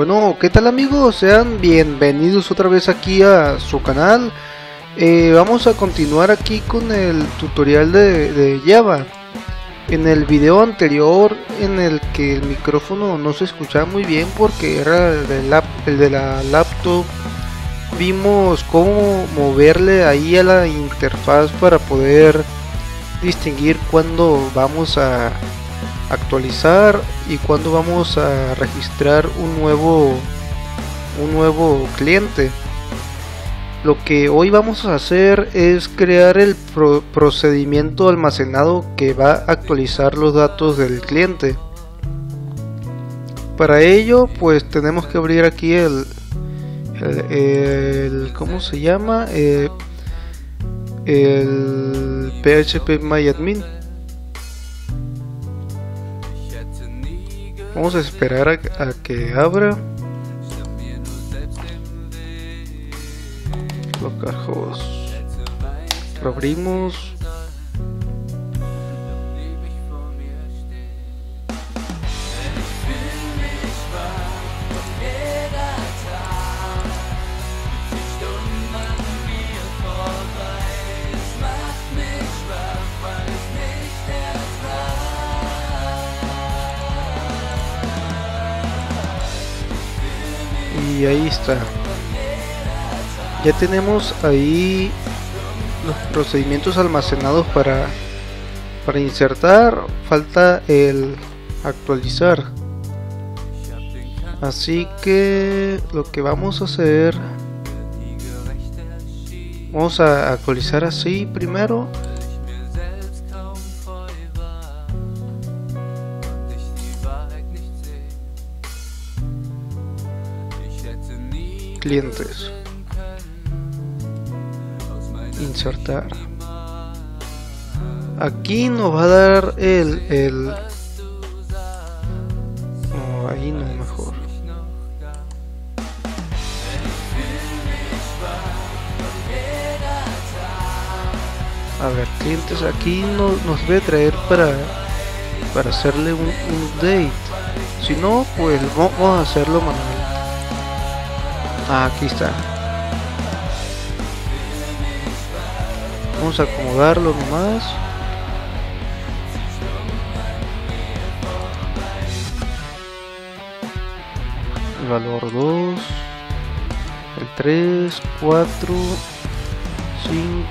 Bueno, ¿qué tal amigos? Sean bienvenidos otra vez aquí a su canal. Vamos a continuar aquí con el tutorial de Java. En el video anterior, en el que el micrófono no se escuchaba muy bien porque era el de la laptop, vimos cómo moverle ahí a la interfaz para poder distinguir cuándo vamos a actualizar y cuando vamos a registrar un nuevo cliente. Lo que hoy vamos a hacer es crear el procedimiento almacenado que va a actualizar los datos del cliente. Para ello pues tenemos que abrir aquí el ¿cómo se llama? El phpMyAdmin. Vamos a esperar a que abra. Localhost. Lo abrimos. Y ahí está, ya tenemos ahí los procedimientos almacenados para insertar. Falta el actualizar, así que lo que vamos a hacer, vamos a actualizar así primero. Clientes, insertar. Aquí nos va a dar no, ahí no, mejor a ver, clientes. Aquí nos debe traer para hacerle un update. Si no, pues vamos a hacerlo manual. Aquí está. Vamos a acomodarlo nomás. El valor 2, el 3, 4,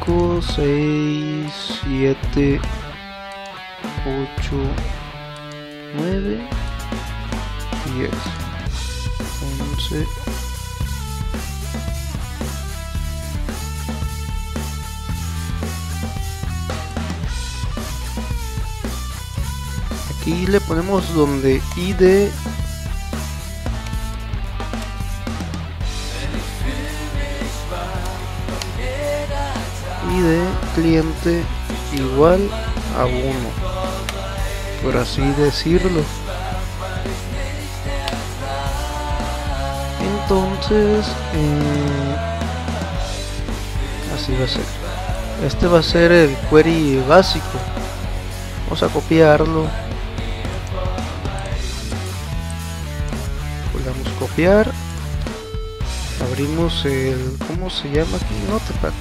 5, 6, 7, 8, 9, 10, 11. Y le ponemos donde ID cliente igual a 1, por así decirlo. Entonces así va a ser. Este va a ser el query básico. Vamos a copiarlo, copiar, abrimos el ¿cómo se llama aquí? Notepad.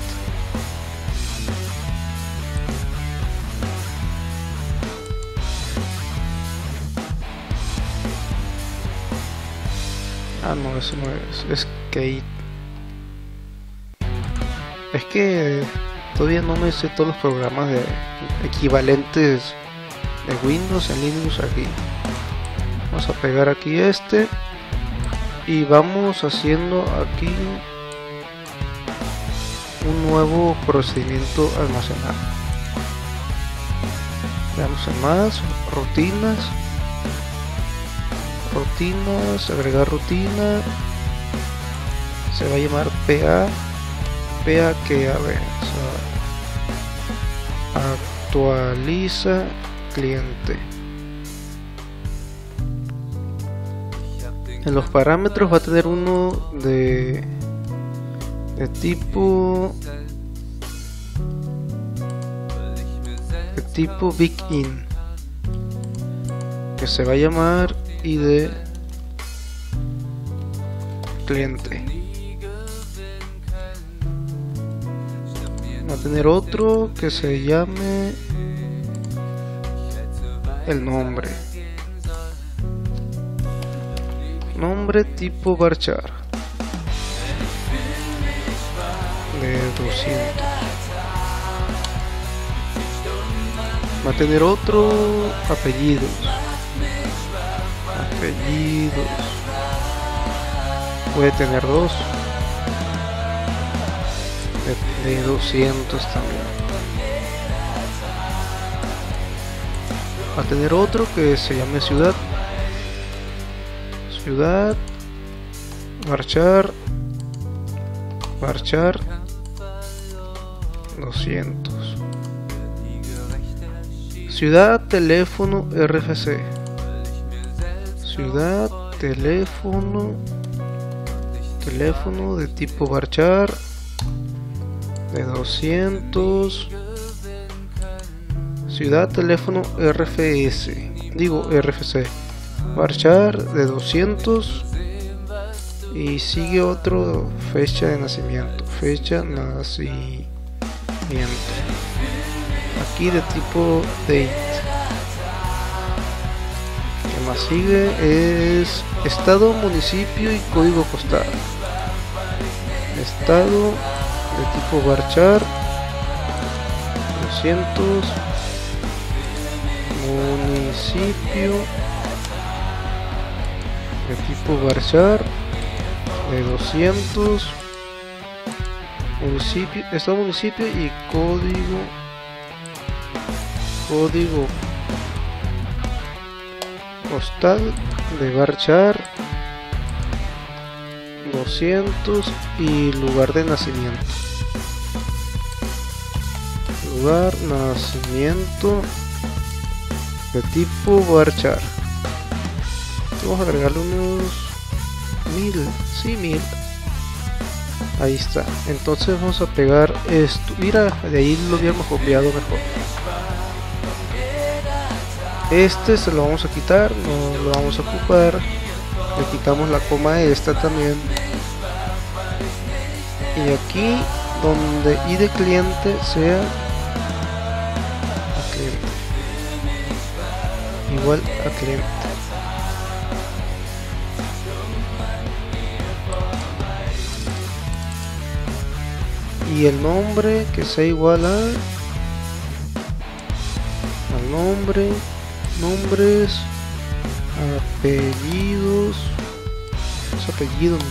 Ah, no, eso no es que todavía no me sé todos los programas de equivalentes de Windows en Linux. Aquí vamos a pegar aquí este y vamos haciendo aquí un nuevo procedimiento almacenar. Le damos en más, rutinas, agregar rutina. Se va a llamar PA que a ver, o sea, actualiza cliente. En los parámetros va a tener uno de tipo begin, que se va a llamar id cliente. Va a tener otro que se llame el nombre. Nombre tipo varchar de 200. Va a tener otro apellidos. Puede tener dos de 200 también. Va a tener otro que se llame ciudad, marchar 200, ciudad, teléfono, RFC, ciudad, teléfono de tipo marchar de 200, ciudad, teléfono, RFC, marchar de 200, y sigue otro, fecha de nacimiento, aquí de tipo date. Lo que más sigue es estado, municipio y código postal. Estado de tipo varchar 200, municipio de tipo varchar de 200, municipio y código postal de varchar 200 y lugar de nacimiento. De tipo varchar. Vamos a agregarle unos 1000, sí, 1000. Ahí está. Entonces vamos a pegar esto. Mira, de ahí lo habíamos copiado mejor. Este se lo vamos a quitar, no lo vamos a ocupar. Le quitamos la coma esta también. Y aquí donde id cliente sea a cliente. Igual a cliente. Y el nombre que sea igual a al nombre, nombres, apellidos, los apellidos, ¿no?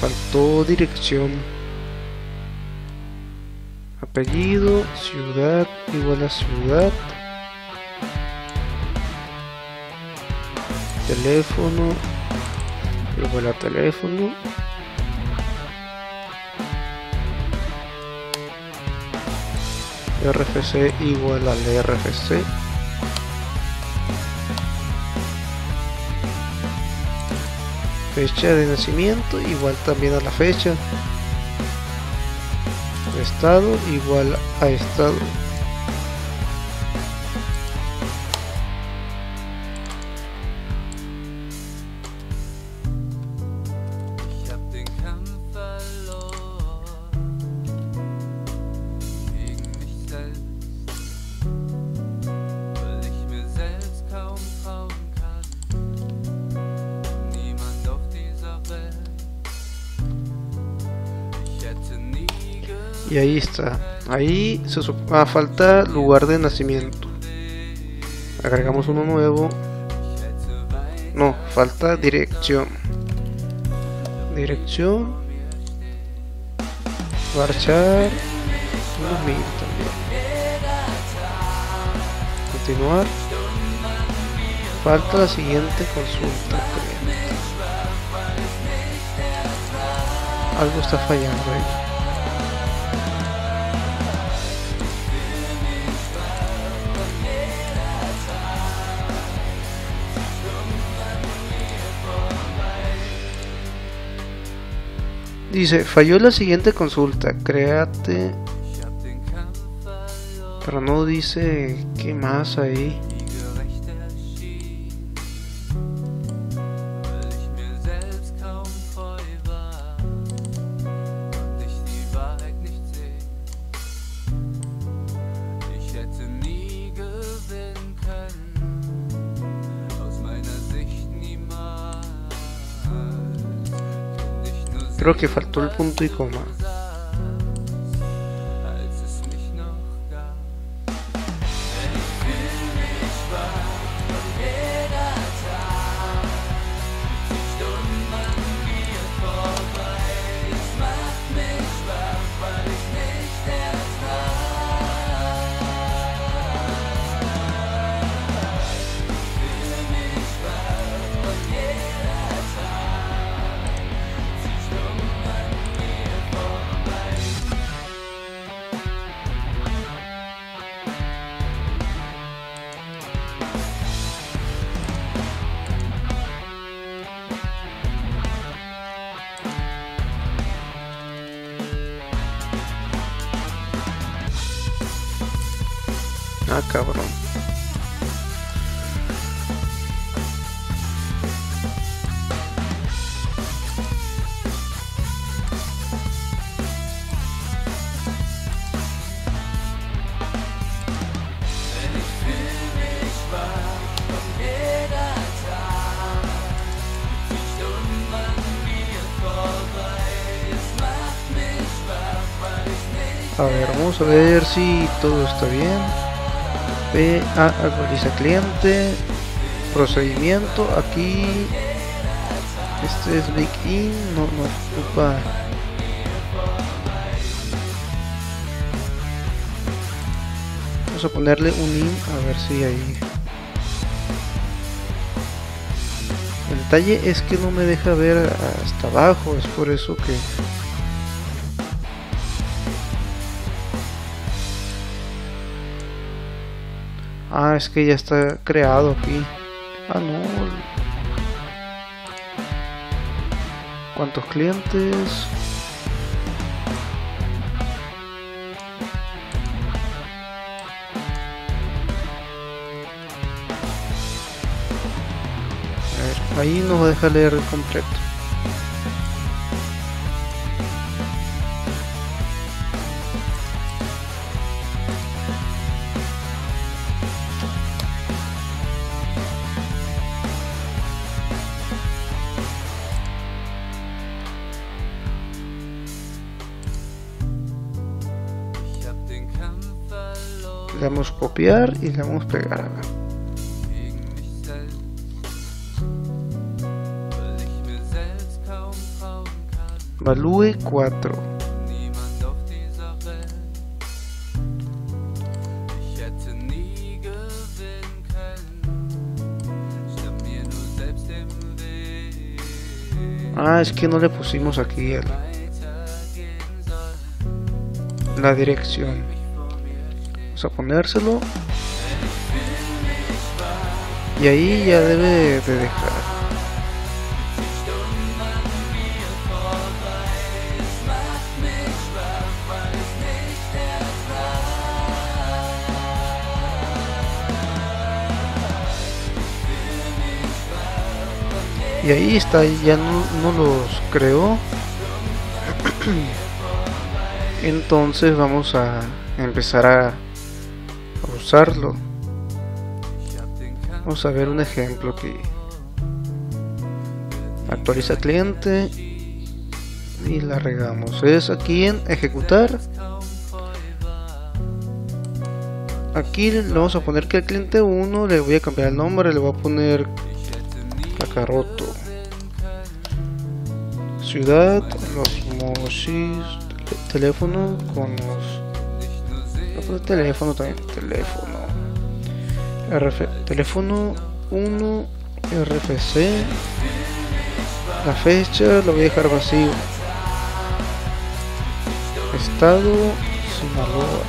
Faltó dirección, apellido, ciudad igual a ciudad, teléfono igual a teléfono, RFC igual al RFC, fecha de nacimiento igual también a la fecha, estado igual a estado, y ahí está. Ahí se falta lugar de nacimiento, agregamos uno nuevo, no, falta dirección varchar unos 1000 también, continuar. Falta la siguiente consulta, creo. Algo está fallando ahí. Dice, falló la siguiente consulta, créate. Pero no dice qué más ahí. Creo que faltó el punto y coma. Ah, cabrón. A ver, vamos a ver si todo está bien. Ve a actualiza cliente, procedimiento, aquí este es link in, no nos ocupa. Vamos a ponerle un in, a ver si ahí. El detalle es que no me deja ver hasta abajo, es por eso que ah, es que ya está creado aquí. Ah, no. ¿Cuántos clientes? A ver, ahí nos deja leer el completo. Le damos copiar y le damos pegar. A ver. Valúe 4. Ah, es que no le pusimos aquí la dirección. A ponérselo y ahí ya debe de dejar. Y ahí está, ya no los creo. Entonces vamos a empezar a usarlo. Vamos a ver un ejemplo aquí. Actualiza cliente y la regamos. Es aquí en ejecutar. Aquí le vamos a poner que al cliente 1 le voy a cambiar el nombre, le voy a poner Kakaroto. Ciudad, Los Mochis, teléfono con los teléfono también, teléfono teléfono 1 RFC. La fecha la voy a dejar vacío. Estado Sinaloa.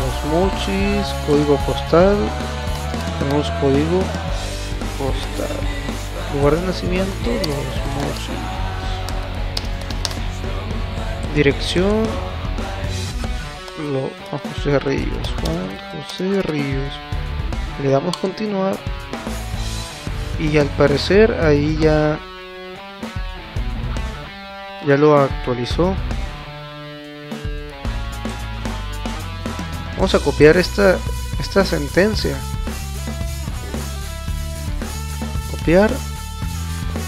Los Mochis, código postal. Tenemos código postal. Lugar de nacimiento, Los Mochis. Dirección, José Ríos, Juan José Ríos. Le damos continuar y al parecer ahí ya lo actualizó. Vamos a copiar esta sentencia, copiar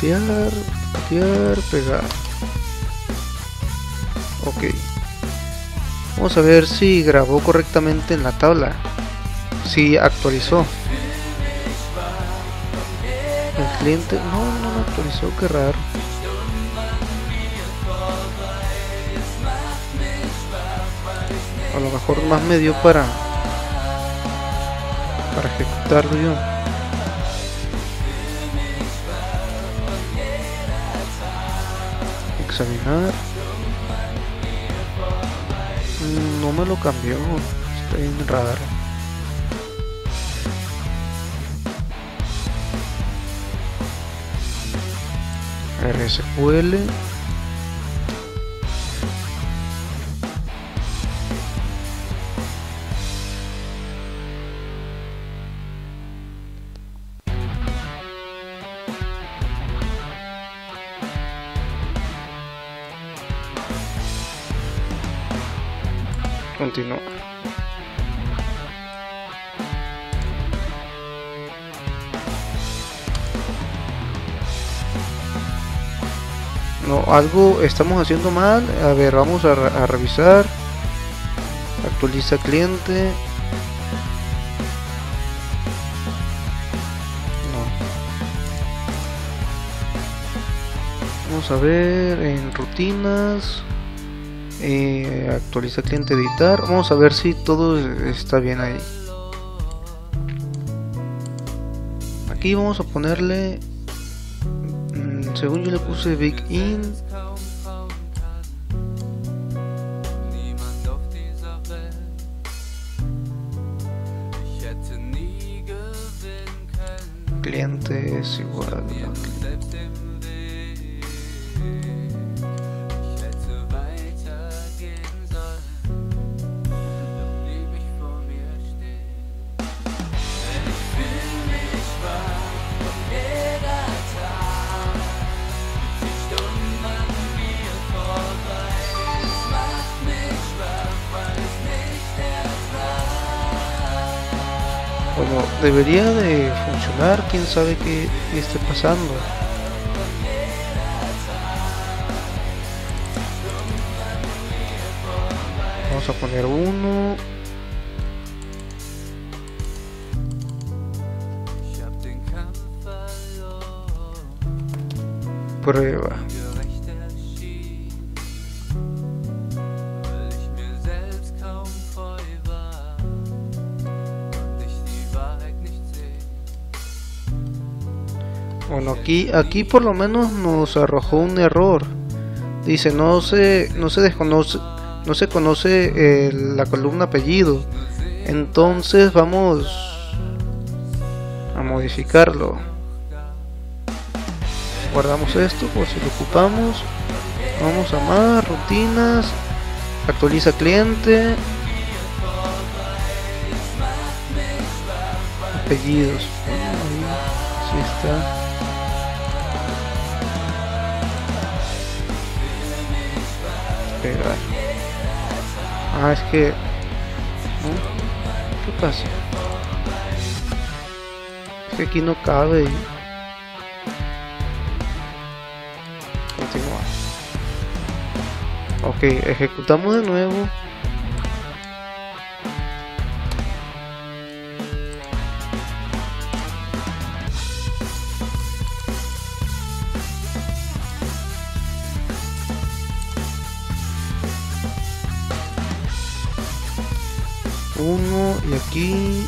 copiar, pegar. Ok, vamos a ver si grabó correctamente en la tabla, si actualizó. El cliente no actualizó, qué raro. A lo mejor más me dio para ejecutarlo yo. Examinar. No me lo cambió, está bien raro. RSQL. Continúa. No, algo estamos haciendo mal. A ver, vamos a revisar. Actualiza cliente. No. Vamos a ver en rutinas. Actualiza cliente, editar. Vamos a ver si todo está bien ahí. Aquí vamos a ponerle, según yo le puse big in. Cliente es igual. Bueno, debería de funcionar, quién sabe qué esté pasando. Vamos a poner uno. Prueba. Bueno, aquí por lo menos nos arrojó un error. Dice no se conoce la columna apellido. Entonces vamos a modificarlo. Guardamos esto por si lo ocupamos. Vamos a más rutinas. Actualiza cliente. Apellidos. Ahí sí está. Ah, es que... ¿Qué pasa? Es que aquí no cabe. Continúa. Ok, ejecutamos de nuevo. Uno, y aquí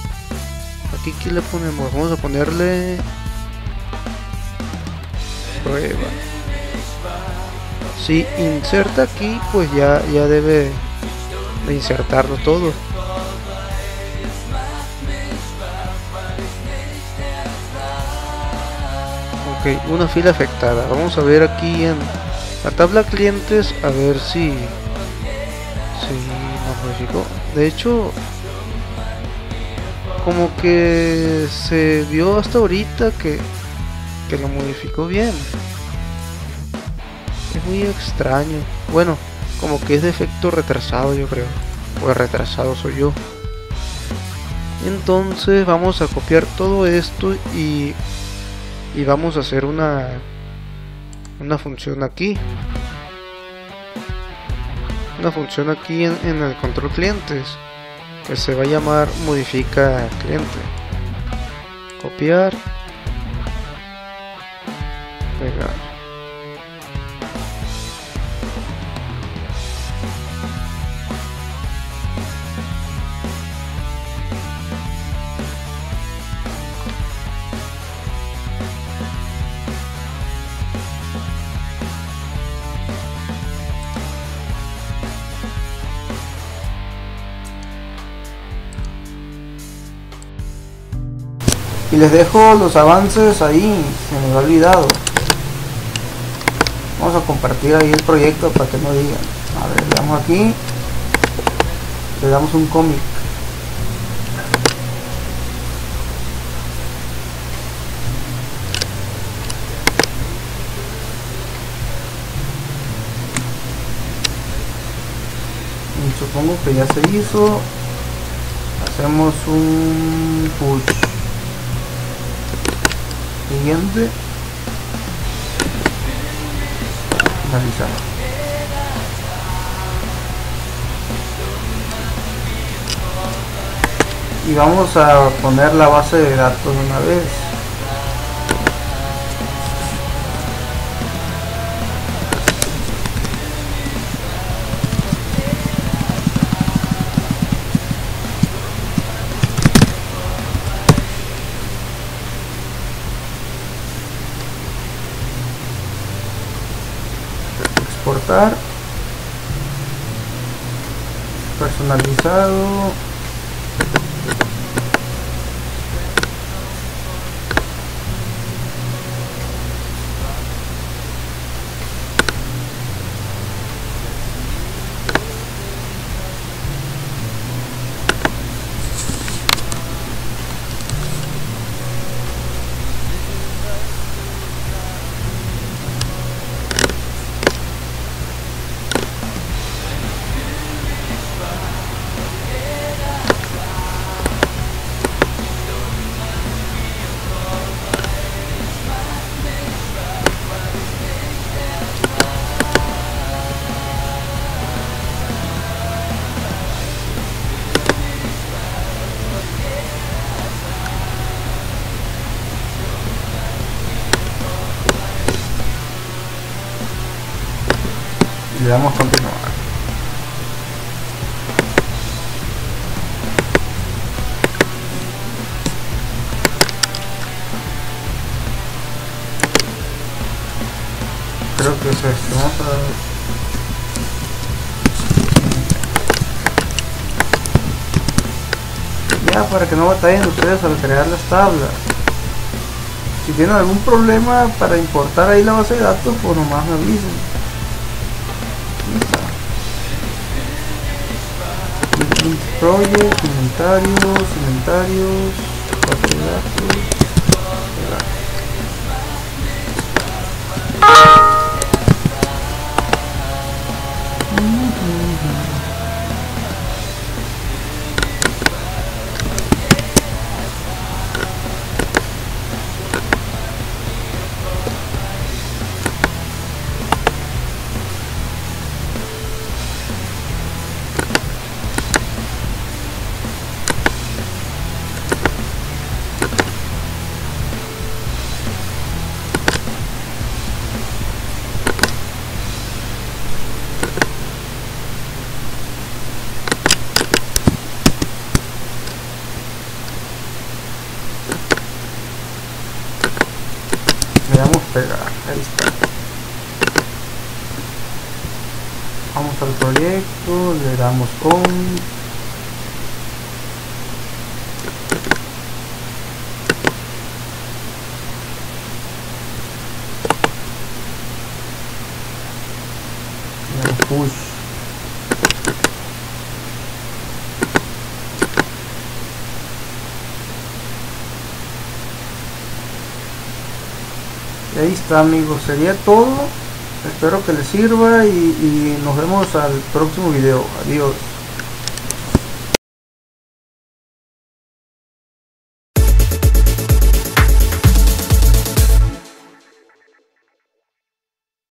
¿qué le ponemos? Vamos a ponerle prueba. Si inserta aquí, pues ya debe de insertarlo todo. Ok, una fila afectada. Vamos a ver aquí en la tabla clientes, a ver si nos modificó. De hecho, como que se vio hasta ahorita que lo modificó bien. Es muy extraño. Bueno, como que es de efecto retrasado, yo creo. O retrasado soy yo. Entonces vamos a copiar todo esto y vamos a hacer una una función aquí, en el control clientes, que se va a llamar modifica cliente. Copiar, pegar. Y les dejo los avances ahí, se me ha olvidado. Vamos a compartir ahí el proyecto para que no digan. A ver, le damos aquí, le damos un cómic. Y supongo que ya se hizo. Hacemos un push. Siguiente, analizamos. Y vamos a poner la base de datos una vez. Personalizado, le damos continuar. Creo que es esto, vamos a ver. Ya, para que no batallen ustedes al crear las tablas. Si tienen algún problema para importar ahí la base de datos, pues nomás me avisen. Project, inventarios, ahí está. Vamos al proyecto, le damos con, le damos push. Ahí está, amigos, sería todo. Espero que les sirva y nos vemos al próximo video. Adiós.